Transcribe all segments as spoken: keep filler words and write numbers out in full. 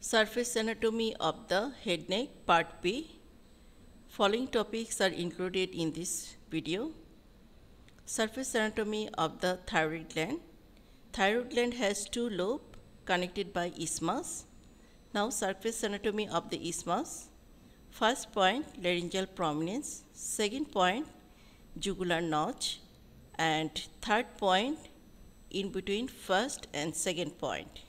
Surface anatomy of the head neck, part B. Following topics are included in this video. Surface anatomy of the thyroid gland. Thyroid gland has two lobes connected by isthmus. Now surface anatomy of the isthmus. First point, laryngeal prominence. Second point, jugular notch. And third point, in between first and second point.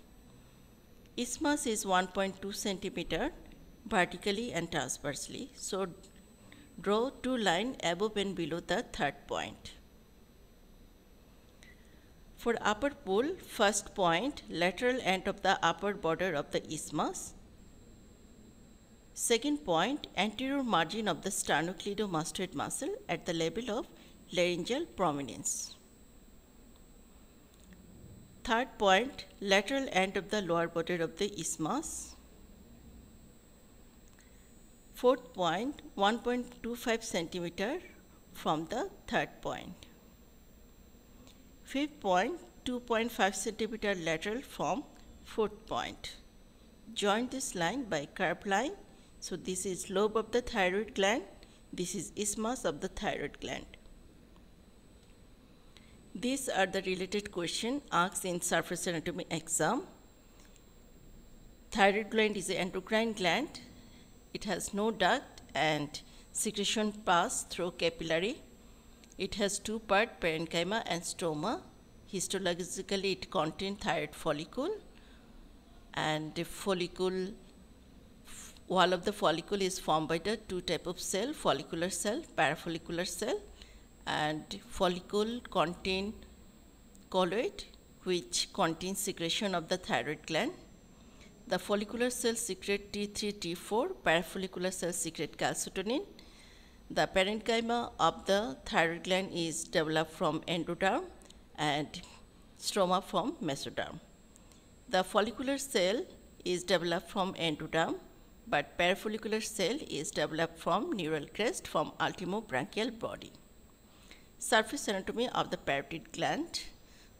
Isthmus is one point two centimeter vertically and transversely. So draw two lines above and below the third point. For upper pool, first point, lateral end of the upper border of the isthmus. Second point, anterior margin of the sternocleidomastoid muscle at the level of laryngeal prominence. Third point, lateral end of the lower border of the isthmus. Fourth point, one point two five centimeter from the third point. Fifth point, two point five centimeter lateral from fourth point. Join this line by curved line. So this is lobe of the thyroid gland. This is isthmus of the thyroid gland. These are the related questions asked in surface anatomy exam. Thyroid gland is an endocrine gland. It has no duct and secretion passes through capillary. It has two parts, parenchyma and stroma. Histologically, it contains thyroid follicle, and the follicle wall of the follicle is formed by the two types of cell, follicular cell, parafollicular cell. And follicle contain colloid, which contains secretion of the thyroid gland. The follicular cell secrete T three, T four, parafollicular cell secrete calcitonin. The parenchyma of the thyroid gland is developed from endoderm and stroma from mesoderm. The follicular cell is developed from endoderm, but parafollicular cell is developed from neural crest from ultimobranchial body. Surface anatomy of the parotid gland.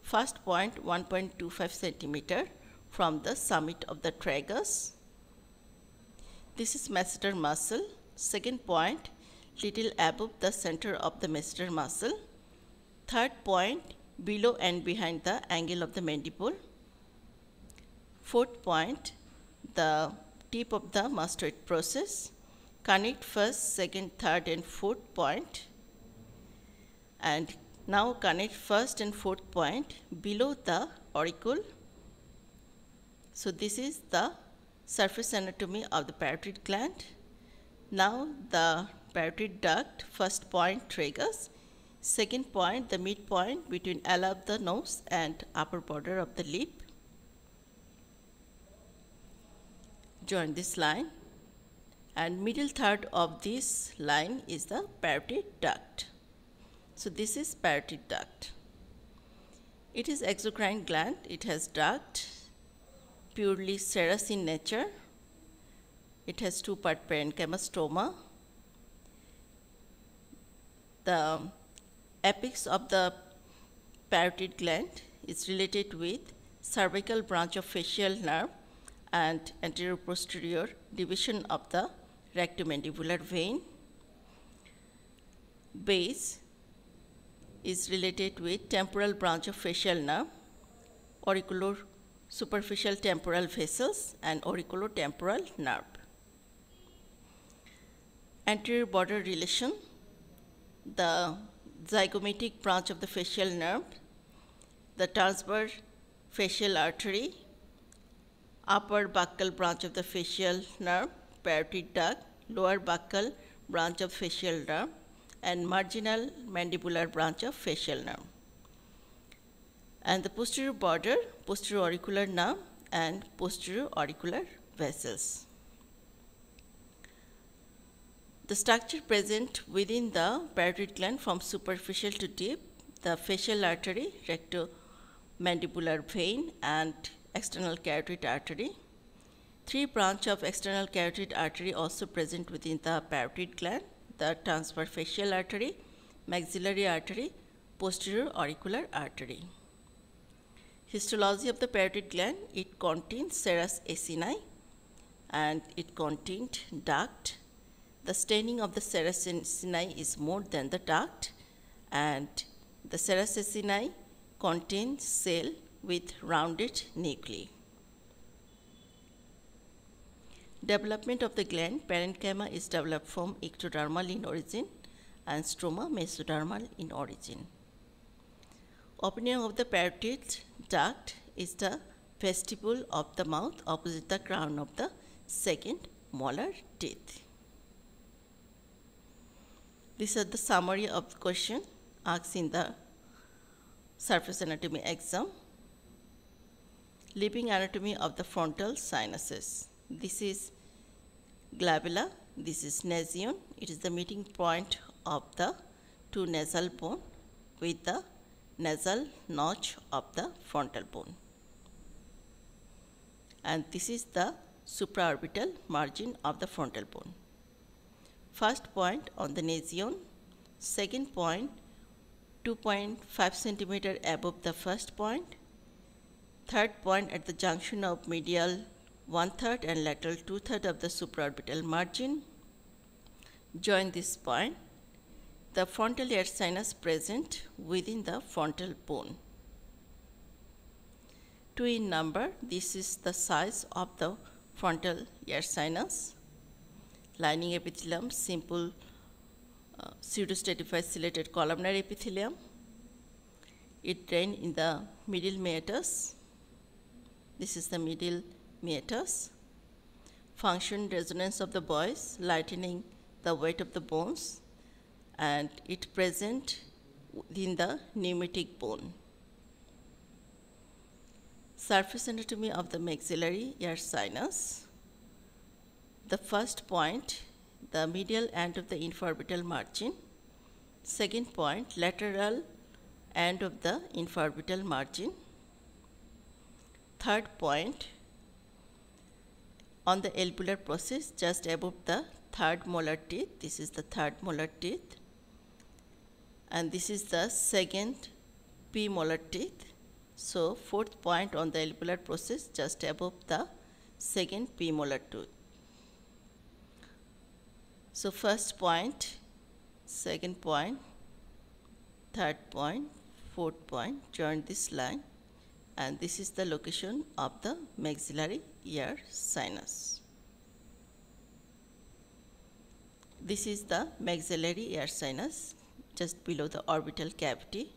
First point, one point two five centimeter from the summit of the tragus. This is masseter muscle. Second point, little above the center of the masseter muscle. Third point, below and behind the angle of the mandible. Fourth point, the tip of the mastoid process. Connect first, second, third, and fourth point. And now connect first and fourth point below the auricle. So this is the surface anatomy of the parotid gland. Now the parotid duct, first point tragus, second point the midpoint between ala of the nose and upper border of the lip. Join this line, and middle third of this line is the parotid duct. So this is parotid duct. It is exocrine gland. It has duct, purely serous in nature. It has two part parenchyma, stroma. The apex of the parotid gland is related with cervical branch of facial nerve and anterior posterior division of the retromandibular vein. Base is related with temporal branch of facial nerve, auricular superficial temporal vessels, and auriculotemporal nerve. Anterior border relation, the zygomatic branch of the facial nerve, the transverse facial artery, upper buccal branch of the facial nerve, parotid duct, lower buccal branch of facial nerve, and marginal mandibular branch of facial nerve. And the posterior border, posterior auricular nerve and posterior auricular vessels. The structure present within the parotid gland from superficial to deep, the facial artery, rectomandibular vein, and external carotid artery. Three branches of external carotid artery also present within the parotid gland: the transverse facial artery, maxillary artery, posterior auricular artery. Histology of the parotid gland, it contains serous acini, and it contained duct. The staining of the serous acini is more than the duct, and the serous acini contain cell with rounded nuclei. Development of the gland. Parenchyma is developed from ectodermal in origin and stroma mesodermal in origin. Opening of the parotid duct is the vestibule of the mouth opposite the crown of the second molar teeth. These are the summary of the question asked in the surface anatomy exam. Living anatomy of the frontal sinuses. This is glabella, this is nasion. It is the meeting point of the two nasal bone with the nasal notch of the frontal bone. And this is the supraorbital margin of the frontal bone. First point on the nasion, second point two point five centimeter above the first point, third point at the junction of medial one third and lateral two thirds of the supraorbital margin. Join this point. The frontal air sinus present within the frontal bone. Two in number, this is the size of the frontal air sinus. Lining epithelium, simple uh, pseudostratified ciliated columnar epithelium. It drains in the middle meatus. This is the middle meatus. Function, resonance of the voice, lightening the weight of the bones, and it present within the pneumatic bone. Surface anatomy of the maxillary air sinus. The first point, the medial end of the infraorbital margin. Second point, lateral end of the infraorbital margin. Third point, on the alveolar process just above the third molar teeth. This is the third molar teeth, and this is the second premolar teeth. So fourth point on the alveolar process just above the second premolar tooth. So first point, second point, third point, fourth point. Join this line, and this is the location of the maxillary ear sinus. This is the maxillary air sinus just below the orbital cavity.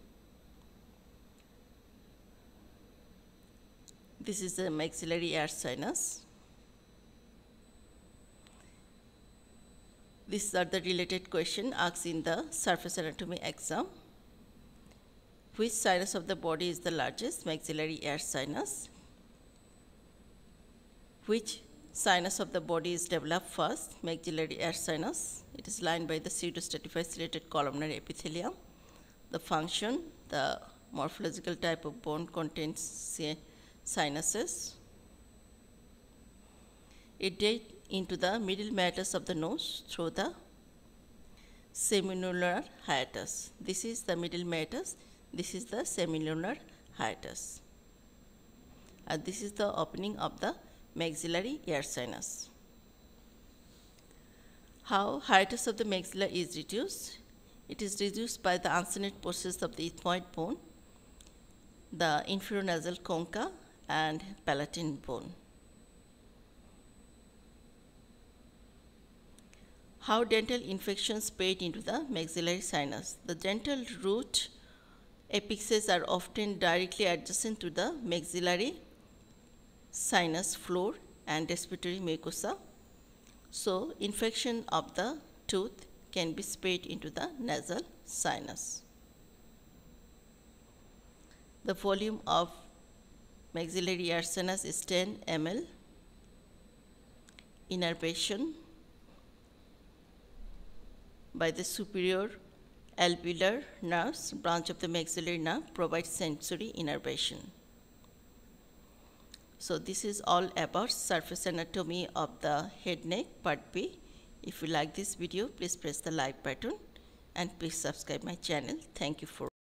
This is the maxillary air sinus. These are the related questions asked in the surface anatomy exam. Which sinus of the body is the largest? Maxillary air sinus. Which sinus of the body is developed first? Maxillary air sinus. It is lined by the pseudostratified ciliated columnar epithelium. The function, the morphological type of bone contains sinuses. It drains into the middle meatus of the nose through the semilunar hiatus. This is the middle meatus. This is the semilunar hiatus. And this is the opening of the maxillary air sinus. How hiatus of the maxilla is reduced? It is reduced by the uncinate process of the ethmoid bone, the inferonasal concha, and palatine bone. How dental infections spread into the maxillary sinus? The dental root apexes are often directly adjacent to the maxillary sinus floor and respiratory mucosa. So infection of the tooth can be spread into the nasal sinus. The volume of maxillary air sinus is ten milliliters. Innervation by the superior alveolar nerves, branch of the maxillary nerve, provides sensory innervation. So this is all about surface anatomy of the head neck, part B. If you like this video, please press the like button and please subscribe my channel. Thank you for